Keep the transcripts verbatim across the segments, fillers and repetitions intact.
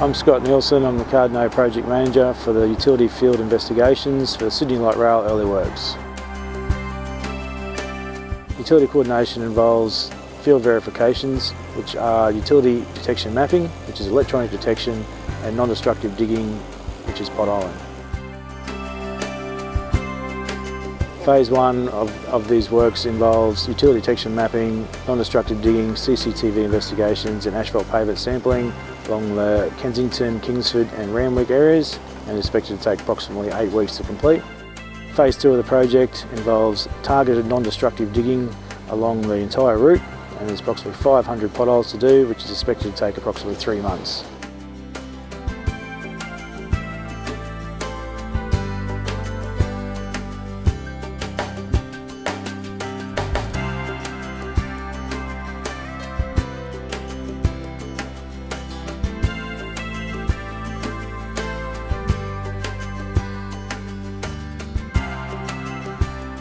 I'm Scott Nielsen, I'm the Cardno Project Manager for the Utility Field Investigations for the Sydney Light Rail Early Works. Utility coordination involves field verifications, which are utility detection mapping, which is electronic detection, and non-destructive digging, which is pot holing. Phase one of, of these works involves utility detection mapping, non-destructive digging, C C T V investigations and asphalt pavement sampling along the Kensington, Kingsford and Randwick areas, and is expected to take approximately eight weeks to complete. Phase two of the project involves targeted non-destructive digging along the entire route, and there's approximately five hundred potholes to do, which is expected to take approximately three months.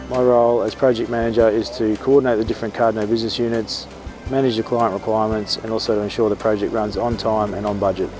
My role as project manager is to coordinate the different Cardno business units, manage the client requirements, and also to ensure the project runs on time and on budget.